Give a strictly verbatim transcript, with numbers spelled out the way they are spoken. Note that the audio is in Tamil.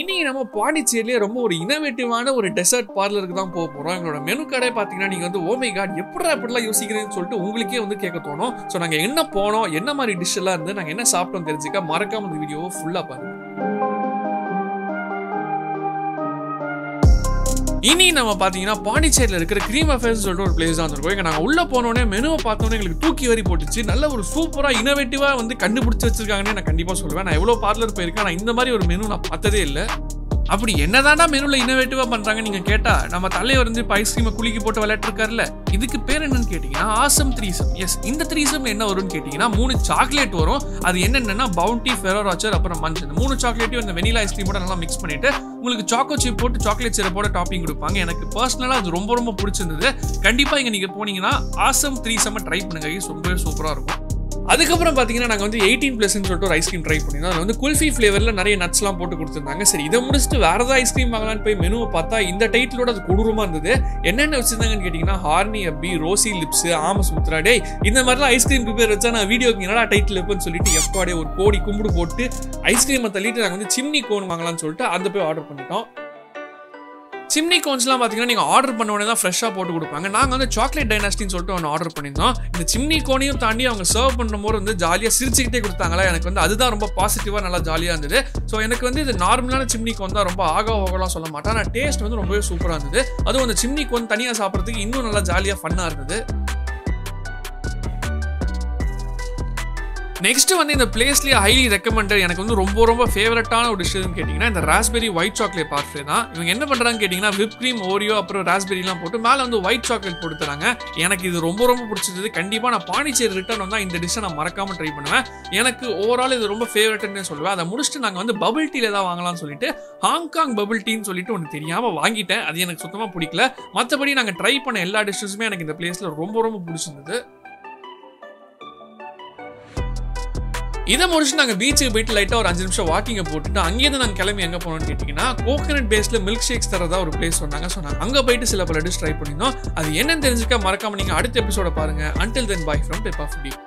இன்னைக்கு நம்ம பாண்டிச்சேரியிலே ரொம்ப ஒரு இனோவேட்டிவான ஒரு டெசர்ட் பார்லருக்கு தான் போக போறோம். எங்களோட மெனு கடை பார்த்தீங்கன்னா நீங்க வந்து ஓ மை காட் எப்படா இப்படிலாம் யோசிக்கிறேன்னு சொல்லிட்டு உங்களுக்கே வந்து கேட்க தோணும். ஸோ நாங்கள் என்ன போனோம், என்ன மாதிரி டிஷ் எல்லாம் இருந்து நாங்கள் என்ன சாப்பிட்டோம் தெரிஞ்சுக்க மறக்காம இந்த வீடியோவை ஃபுல்லாக பாருங்க. இனி நம்ம பார்த்தீங்கன்னா பாண்டிச்சேரியில் இருக்கிற கிரீம் அஃபேர்ஸ் சொல்லிட்டு ஒரு பிளேஸ் தான் இருக்கும். இங்கே நாங்கள் உள்ளே போனோடனே மெனுவை பார்த்தோன்னே எங்களுக்கு தூக்கி வரி போட்டுச்சு. நல்ல ஒரு சூப்பராக இனோவேட்டிவாக வந்து கண்டுபிடிச்சி வச்சிருக்காங்கன்னு நான் கண்டிப்பாக சொல்லுவேன். நான் எவ்வளோ பார்லர் போயிருக்கேன், ஆனால் இந்த மாதிரி ஒரு மெனு நான் பார்த்ததே இல்லை. அப்படி என்னதான்டா மெனுவில் இனோவேட்டிவாக பண்ணுறாங்க நீங்க கேட்டா, நம்ம தலைவர் வந்து இப்போ ஐஸ்கிரீமை குளிக்கி போட்டு விளையாட்டுருக்காருல, இதுக்கு பேர் என்னன்னு கேட்டீங்கன்னா ஆசம் த்ரீசம். எஸ், இந்த த்ரீசம் என்ன வரும்னு கேட்டீங்கன்னா மூணு சாக்லேட் வரும். அது என்னென்னா பவுண்டி, ஃபெரோ ராச்சர், அப்புறம் மன்ச். இந்த மூணு சாக்லேட்டையும் இந்த வெனிலா ஐஸ்கிரீமோட நல்லா மிக்ஸ் பண்ணிட்டு உங்களுக்கு சாக்கோ சிப் போட்டு சாக்லேட் சிரப்போட டாப்பிங் கொடுப்பாங்க. எனக்கு பர்சனலாக அது ரொம்ப ரொம்ப பிடிச்சிருந்தது. கண்டிப்பாக இங்கே நீங்கள் போனீங்கன்னா ஆசம் த்ரீசம் ட்ரை பண்ணுங்க, ரொம்பவே சூப்பராக இருக்கும். அதுக்கப்புறம் பார்த்தீங்கன்னா நாங்கள் வந்து எயிட்டீன் ப்ளஸ்ன்னு சொல்லிட்டு ஒரு ஐஸ்கிரீம் ட்ரை பண்ணியிருந்தோம். அது வந்து குல்ஃபி ஃப்ளேவரில் நிறைய நட்ஸ்லாம் போட்டு கொடுத்துருந்தாங்க. சரி, இதை முடிச்சுட்டு வேறு ஏதாவது ஐஸ்கிரீம் வாங்கலான்னு போய் மெனுவை பார்த்தா இந்த டைட்டிலோட அது கொடூரமாக இருந்தது. என்னென்ன வச்சுருந்தாங்கன்னு கேட்டிங்கன்னா ஹார்னி அப்பி, ரோசி லிப்ஸு, ஆமஸ் முத்ராடே, இந்த மாதிரிலாம் ஐஸ்கிரீமுக்கு பேர் வச்சா நான் வீடியோக்கு என்னடா டைட்டில் எப்போன்னு சொல்லிட்டு எப்பாடே ஒரு கோடி கும்பிடு போட்டு ஐஸ்கிரீமை தள்ளிட்டு நாங்கள் வந்து சிம்னி கோன் வாங்கலான்னு சொல்லிட்டு அந்த போய் ஆர்டர் பண்ணிட்டோம். சிம்னி கோன்ஸ்லாம் பார்த்தீங்கன்னா நீங்கள் ஆர்டர் பண்ண உடனே தான் ஃப்ரெஷ்ஷாக போட்டு கொடுப்பாங்க. நாங்கள் வந்து சாக்லேட் டைனாஸ்டின்னு சொல்லிட்டு ஒன்று ஆர்டர் பண்ணியிருந்தோம். இந்த சிம்னி கோனையும் தாண்டி அவங்க சர்வ் பண்ணும்போது வந்து ஜாலியாக சிரிச்சுக்கிட்டே கொடுத்தாங்களா, எனக்கு வந்து அதுதான் ரொம்ப பாசிட்டிவாக நல்லா ஜாலியாக இருந்தது. ஸோ எனக்கு வந்து இது நார்மலான சிம்னி கோன் தான், ரொம்ப ஆக ஓகலாம் சொல்ல மாட்டேன். ஆனால் டேஸ்ட் வந்து ரொம்பவே சூப்பராக இருந்தது. அதுவும் அந்த சிம்னி கோன் தனியாக சாப்பிட்றதுக்கு இன்னும் நல்லா ஜாலியாக ஃபன்னாக இருந்தது. நெக்ஸ்ட் வந்து இந்த பிளேஸ்லேயே ஹைலி ரெக்கமெண்டட், எனக்கு வந்து ரொம்ப ரொம்ப ஃபேவரட்டான ஒரு டிஷ்ஷுன்னு கேட்டிங்கன்னா இந்த ராஸ்பெரி ஒயிட் சாக்லேட் பார்ஃப்ளே தான். இவங்க என்ன பண்ணுறாங்கன்னு கேட்டிங்கன்னா விப் கிரீம், ஓரியோ, அப்புறம் ராஸ்பெரிலாம் போட்டு மேலே வந்து ஒயிட் சாக்லேட் கொடுத்துறாங்க. எனக்கு இது ரொம்ப ரொம்ப பிடிச்சிருந்தது. கண்டிப்பாக நான் பாண்டிச்சேரி ரிட்டர்ன் வந்தால் இந்த டிஷ்ஷை நான் மறக்காமல் ட்ரை பண்ணுவேன். எனக்கு ஓவரால் இது ரொம்ப ஃபேவரட்னு சொல்லுவேன். அதை முடிச்சுட்டு நாங்கள் வந்து பபுள் டீல தான் வாங்கலாம்னு சொல்லிட்டு ஹாங்காங் பபுள் டீன்னு சொல்லிட்டு ஒன்று தெரியாமல் வாங்கிட்டேன். அது எனக்கு சுத்தமாக பிடிக்கல. மற்றபடி நாங்கள் ட்ரை பண்ண எல்லா டிஷ்ஷஸுமே எனக்கு இந்த பிளேஸில் ரொம்ப ரொம்ப பிடிச்சிருந்தது. இதை முடிச்சு நாங்கள் பீச்சுக்கு போயிட்டு லைட்டாக ஒரு அஞ்சு நிமிஷம் வாக்கிங்கை போட்டுட்டு அங்கேயிருந்து நாங்கள் கிளம்பி எங்கே போனோம்னு கேட்டிங்கன்னா கோகனட் பேஸில் மில்க் ஷேக்ஸ் தரதா ஒரு பிளேஸ் சொன்னாங்க. ஸோ நாங்கள் அங்கே போயிட்டு சில பல டிஷ் ட்ரை பண்ணியிருந்தோம். அது என்னன்னு தெரிஞ்சுக்க மறக்காம நீங்கள் அடுத்த எபிசோட பாருங்கள். Until then bye from Peppa foodie.